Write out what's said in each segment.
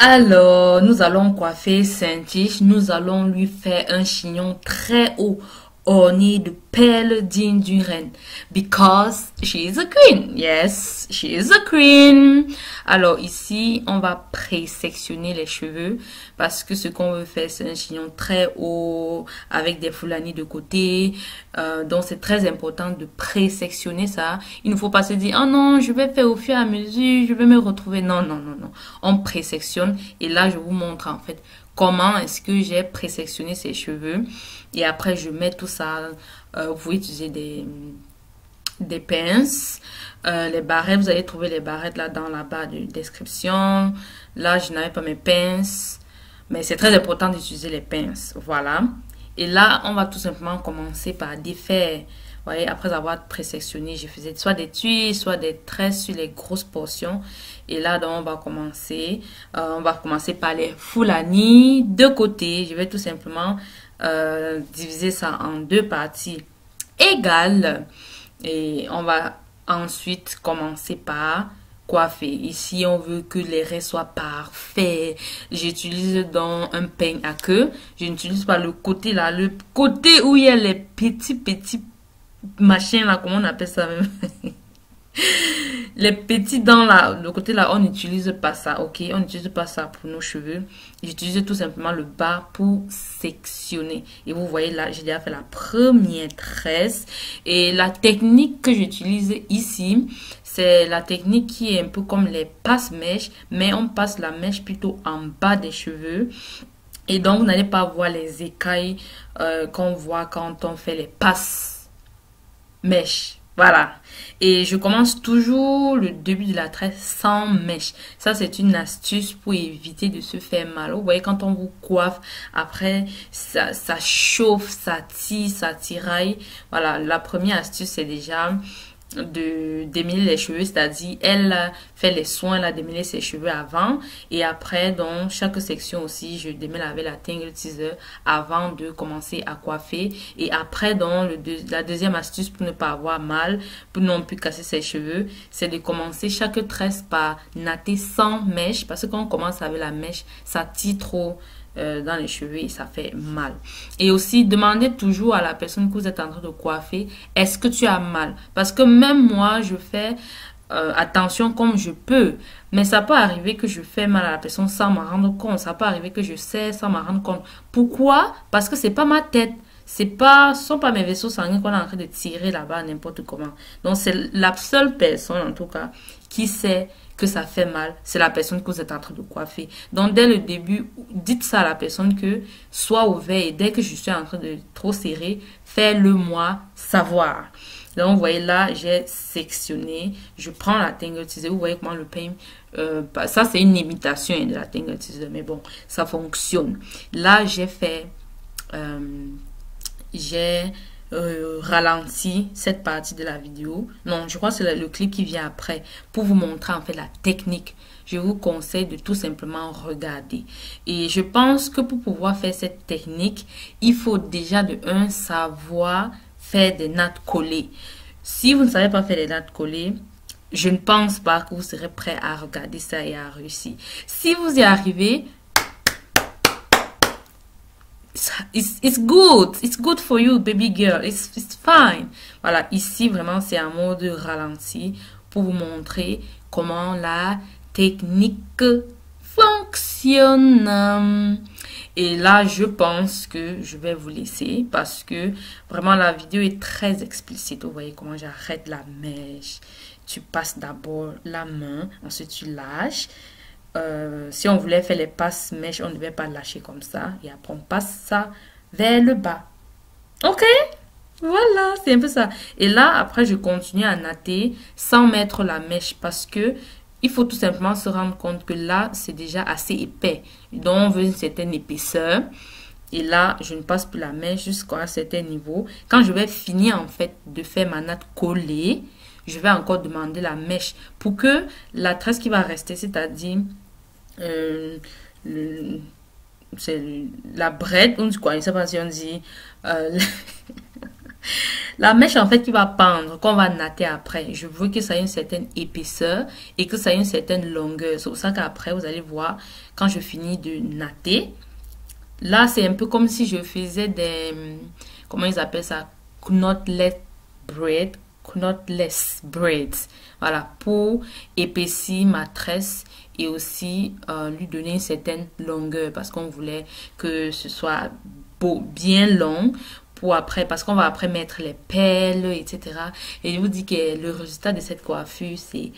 Alors, nous allons coiffer Saintiche. Nous allons lui faire un chignon très haut, orné de perles dignes d'une reine. Because she is a queen. Yes, she is a queen. Alors ici, on va pré-sectionner les cheveux. Parce que ce qu'on veut faire, c'est un chignon très haut, avec des foulanies de côté. Donc c'est très important de pré-sectionner ça. Il ne faut pas se dire, oh non, je vais faire au fur et à mesure, je vais me retrouver. Non, non, non, non. On pré-sectionne. Et là, je vous montre en fait comment est-ce que j'ai pré-sectionné ces cheveux. Et après, je mets tout ça. Vous pouvez utiliser des pinces, les barrettes. Vous allez trouver les barrettes là dans la barre de description. Là, je n'avais pas mes pinces, mais c'est très important d'utiliser les pinces. Voilà. Et là, on va tout simplement commencer par défaire. Vous voyez, après avoir pré-sectionné, je faisais soit des tuiles, soit des traits sur les grosses portions. Et là, donc, on va commencer. Par les foulanies de côté. Je vais tout simplement diviser ça en deux parties égales. Et on va ensuite commencer par coiffer. Ici, on veut que les raies soient parfaits. J'utilise donc un peigne à queue. Je n'utilise pas le côté là, le côté où il y a les petits machins là, comment on appelle ça même? Les petits dents là, le côté là, on n'utilise pas ça, ok? On n'utilise pas ça pour nos cheveux. J'utilise tout simplement le bas pour sectionner. Et vous voyez là, j'ai déjà fait la première tresse. Et la technique que j'utilise ici, c'est la technique qui est un peu comme les passe-mèches, mais on passe la mèche plutôt en bas des cheveux. Et donc, vous n'allez pas voir les écailles qu'on voit quand on fait les passe-mèches. Voilà. Et je commence toujours le début de la tresse sans mèche. Ça, c'est une astuce pour éviter de se faire mal. Vous voyez, quand on vous coiffe, après, ça chauffe, ça tire, ça tiraille. Voilà, la première astuce, c'est déjà de démêler les cheveux, c'est-à-dire elle fait les soins, elle a démêlé ses cheveux avant et après dans chaque section aussi je démêle avec la tingle teaser avant de commencer à coiffer. Et après dans la deuxième astuce pour ne pas avoir mal, pour non plus casser ses cheveux, c'est de commencer chaque tresse par natter sans mèche, parce que quand on commence avec la mèche, ça tire trop dans les cheveux et ça fait mal. Et aussi, demandez toujours à la personne que vous êtes en train de coiffer, est-ce que tu as mal? Parce que même moi, je fais attention comme je peux, mais ça peut arriver que je fais mal à la personne sans m'en rendre compte. Ça peut arriver que je sais sans m'en rendre compte. Pourquoi? Parce que c'est pas ma tête. Ce sont pas mes vaisseaux sanguins qu'on est en train de tirer là-bas n'importe comment. Donc, c'est la seule personne, en tout cas, qui sait que ça fait mal, c'est la personne que vous êtes en train de coiffer. Donc, dès le début, dites ça à la personne que soit ouvert et dès que je suis en train de trop serrer, fais-le-moi savoir. Donc, vous voyez là, j'ai sectionné. Je prends la tingle teaser. Vous voyez comment le peigne. Ça, c'est une imitation de la tingle teaser. Mais bon, ça fonctionne. Là, j'ai fait... J'ai ralenti cette partie de la vidéo. Non, je crois que c'est le clip qui vient après pour vous montrer en fait la technique. Je vous conseille de tout simplement regarder. Et je pense que pour pouvoir faire cette technique, il faut déjà de un savoir faire des nattes collées. Si vous ne savez pas faire des nattes collées, je ne pense pas que vous serez prêt à regarder ça et à réussir. Si vous y arrivez, it's good. It's good for you, baby girl. It's fine. Voilà, ici, vraiment, c'est un mode ralenti pour vous montrer comment la technique fonctionne. Et là, je pense que je vais vous laisser parce que vraiment, la vidéo est très explicite. Vous voyez comment j'arrête la mèche. Tu passes d'abord la main, ensuite tu lâches. Si on voulait faire les passes mèches, on ne devait pas lâcher comme ça. Et après, on passe ça vers le bas. Ok? Voilà, c'est un peu ça. Et là, après, je continue à natter sans mettre la mèche parce que il faut tout simplement se rendre compte que là, c'est déjà assez épais. Donc, on veut une certaine épaisseur. Et là, je ne passe plus la mèche jusqu'à un certain niveau. Quand je vais finir, en fait, de faire ma natte collée, je vais encore demander la mèche pour que la tresse qui va rester, c'est-à-dire la brette, on dit quoi, je ne sais pas si on dit La mèche en fait qui va pendre, qu'on va natter après, je veux que ça ait une certaine épaisseur et que ça ait une certaine longueur. C'est pour ça qu'après vous allez voir quand je finis de natter. Là c'est un peu comme si je faisais des, comment ils appellent ça, knotless bread, knotless bread. Voilà, pour épaissir ma tresse et aussi lui donner une certaine longueur parce qu'on voulait que ce soit beau, bien long. Pour après, parce qu'on va après mettre les perles, etc. Et je vous dis que le résultat de cette coiffure, c'est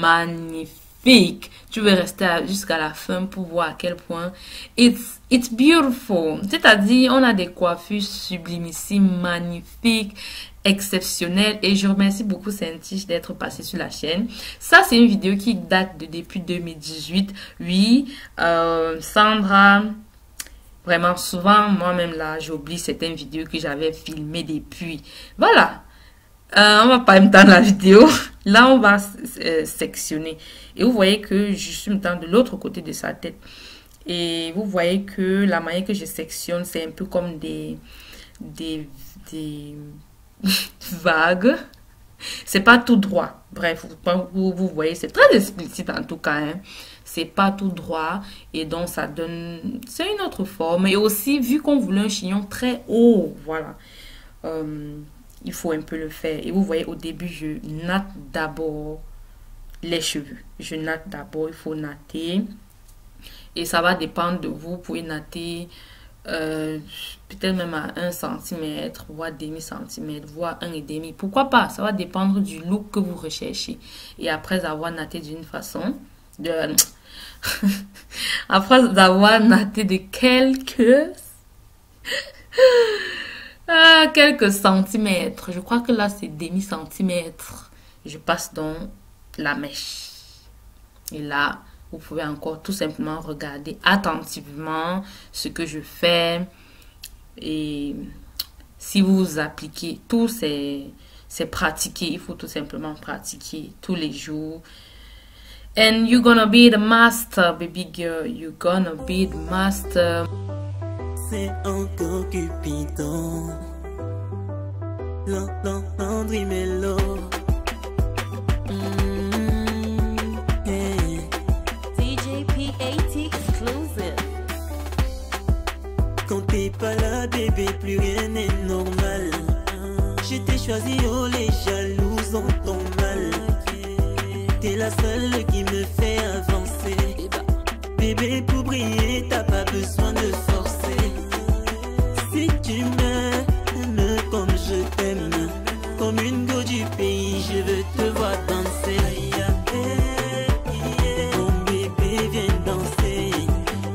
magnifique. Tu veux rester jusqu'à la fin pour voir à quel point it's beautiful. C'est-à-dire, on a des coiffures sublimissimes, magnifiques, exceptionnelles. Et je remercie beaucoup Saintiche d'être passé sur la chaîne. Ça, c'est une vidéo qui date de depuis 2018. Oui, Sandra... Vraiment, souvent, moi-même, là, j'oublie certaines vidéos que j'avais filmées depuis. Voilà. On va pas me tendre la vidéo. Là, on va sectionner. Et vous voyez que je suis me tendre de l'autre côté de sa tête. Et vous voyez que la manière que je sectionne, c'est un peu comme des vagues. C'est pas tout droit. Bref, vous voyez, c'est très explicite en tout cas, hein. C'est pas tout droit et donc ça donne, c'est une autre forme. Et aussi vu qu'on voulait un chignon très haut, voilà, il faut un peu le faire. Et vous voyez au début je natte d'abord les cheveux, je natte d'abord, il faut natter et ça va dépendre de vous. Vous pouvez natter peut-être même à 1 cm, voire demi centimètre, voire 1,5. Pourquoi pas? Ça va dépendre du look que vous recherchez. Et après avoir natté d'une façon, après avoir natté de quelques centimètres. Je crois que là c'est demi centimètre. Je passe dans la mèche. Et là, vous pouvez encore tout simplement regarder attentivement ce que je fais. Et si vous appliquez tout, c'est pratiquer. Il faut tout simplement pratiquer tous les jours. And you're gonna be the master, baby girl. You're gonna be the master. C'est encore Cupidon. Landry Mello. Quand t'es pas là, bébé, plus rien n'est normal. Je t'ai choisi, oh les jaloux entendent mal. T'es la seule qui me fait avancer. Bébé, pour briller, t'as pas besoin de forcer. Si tu m'aimes comme je t'aime, comme une go du pays, je veux te voir danser. Mon bébé, viens danser.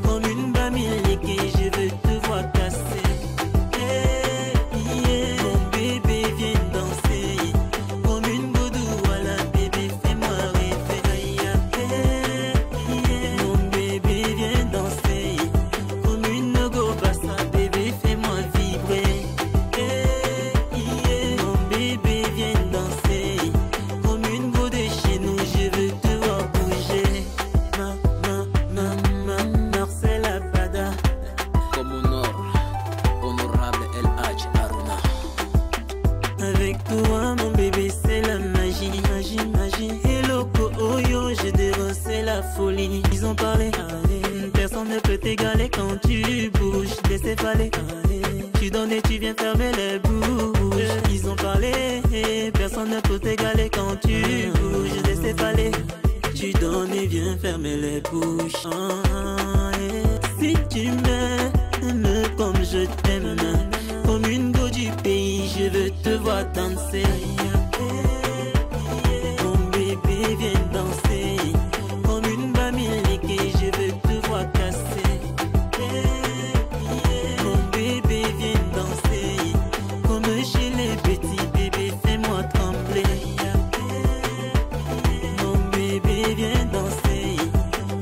Comme une bamileke, je veux te viens danser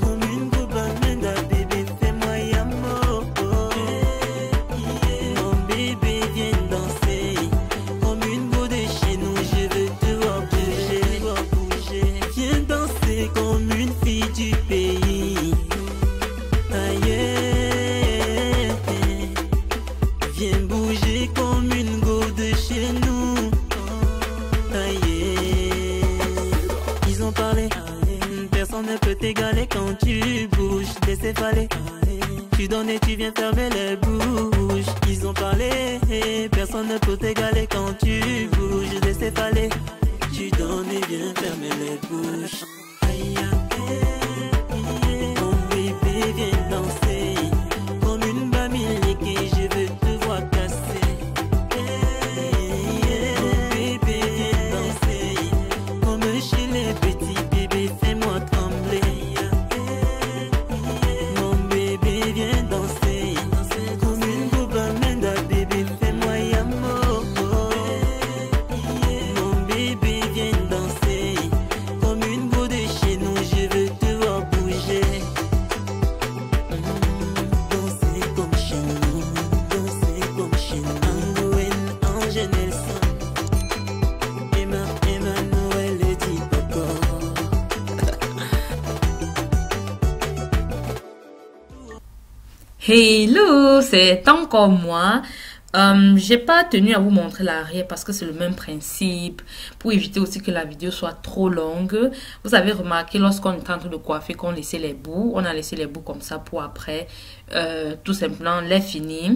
comme une gobaine. fallait, Tu donnes et tu viens fermer les bouches. Ils ont parlé, personne ne peut t'égaler quand tu bouges. Laissez parler, tu donnes et viens fermer les bouches. Mon bébé vient danser comme une bamie qui je veux te voir casser. Hello, c'est encore moi. J'ai pas tenu à vous montrer l'arrière parce que c'est le même principe pour éviter aussi que la vidéo soit trop longue. Vous avez remarqué lorsqu'on est en train de coiffer qu'on laissait les bouts, on a laissé les bouts comme ça pour après tout simplement les finir.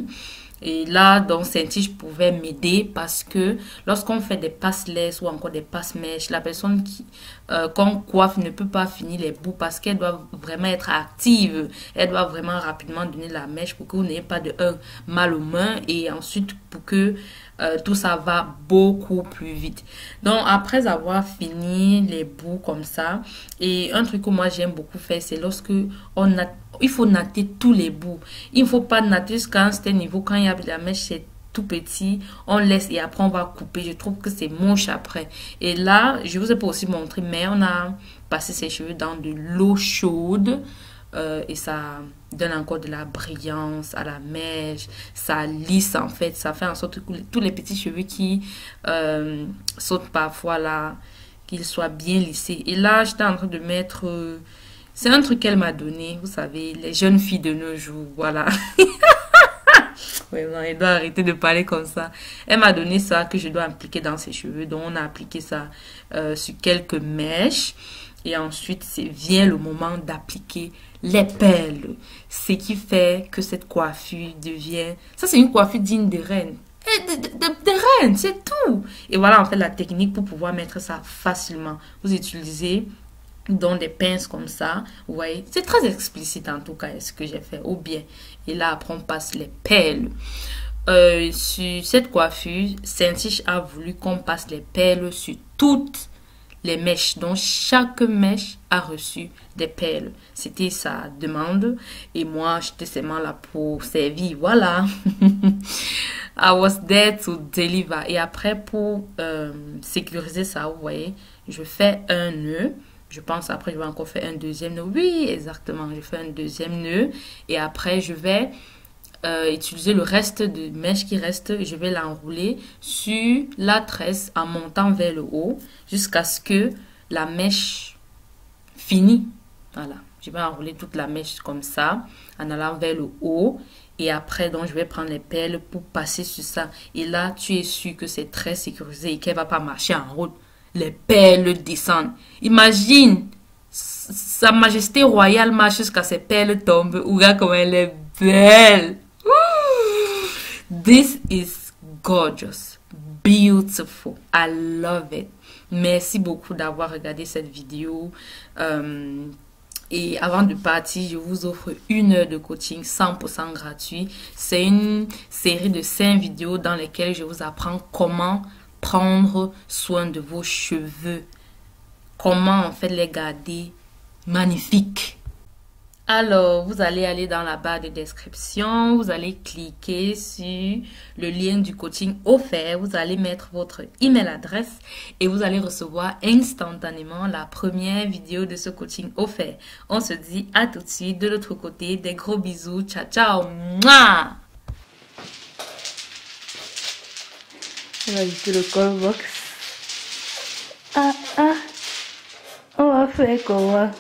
Et là, donc, Saintiche pouvait m'aider parce que lorsqu'on fait des passes-laisses ou encore des passes-mèches, la personne qu'on coiffe ne peut pas finir les bouts parce qu'elle doit vraiment être active. Elle doit vraiment rapidement donner la mèche pour que vous n'ayez pas de mal aux mains et ensuite pour que tout ça va beaucoup plus vite. Donc, après avoir fini les bouts comme ça, et un truc que moi j'aime beaucoup faire, c'est lorsque on a... Il faut natter tous les bouts. Il ne faut pas natter jusqu'à un certain niveau. Quand il y a de la mèche, c'est tout petit. On laisse et après, on va couper. Je trouve que c'est moche après. Et là, je vous ai pas aussi montré, mais on a passé ses cheveux dans de l'eau chaude. Et ça donne encore de la brillance à la mèche. Ça lisse en fait. Ça fait en sorte que tous les petits cheveux qui sautent parfois là, qu'ils soient bien lissés. Et là, j'étais en train de mettre... c'est un truc qu'elle m'a donné, vous savez, les jeunes filles de nos jours, voilà. Vraiment, elle doit arrêter de parler comme ça. Elle m'a donné ça que je dois appliquer dans ses cheveux. Donc, on a appliqué ça sur quelques mèches. Et ensuite, vient le moment d'appliquer les perles. Ce qui fait que cette coiffure devient... Ça, c'est une coiffure digne de reine. De reine, c'est tout. Et voilà, en fait, la technique pour pouvoir mettre ça facilement. Vous utilisez... dans des pinces comme ça, vous voyez, c'est très explicite en tout cas ce que j'ai fait, ou bien, et là après on passe les perles. Sur cette coiffure, Saintiche a voulu qu'on passe les perles sur toutes les mèches, donc chaque mèche a reçu des perles, c'était sa demande, et moi j'étais seulement là pour servir, voilà. I was there to deliver. Et après pour sécuriser ça, vous voyez, je fais un nœud. Je pense après je vais encore faire un deuxième nœud. Oui, exactement, je fais un deuxième nœud. Et après, je vais utiliser le reste de mèche qui reste. Je vais l'enrouler sur la tresse en montant vers le haut jusqu'à ce que la mèche finisse. Voilà, je vais enrouler toute la mèche comme ça en allant vers le haut. Et après, donc, je vais prendre les perles pour passer sur ça. Et là, tu es sûr que c'est très sécurisé et qu'elle ne va pas marcher en route. Les perles descendent. Imagine, Sa Majesté Royale marche jusqu'à ses perles tombent. Regarde comme elle est belle. Ooh. This is gorgeous. Beautiful. I love it. Merci beaucoup d'avoir regardé cette vidéo. Et avant de partir, je vous offre une heure de coaching 100% gratuit. C'est une série de 5 vidéos dans lesquelles je vous apprends comment prendre soin de vos cheveux. Comment en fait les garder magnifiques. Alors, vous allez aller dans la barre de description. Vous allez cliquer sur le lien du coaching offert. Vous allez mettre votre email adresse et vous allez recevoir instantanément la première vidéo de ce coaching offert. On se dit à tout de suite de l'autre côté. Des gros bisous. Ciao, ciao. Mouah. On va ajouter le call box. Ah ah, on va faire quoi?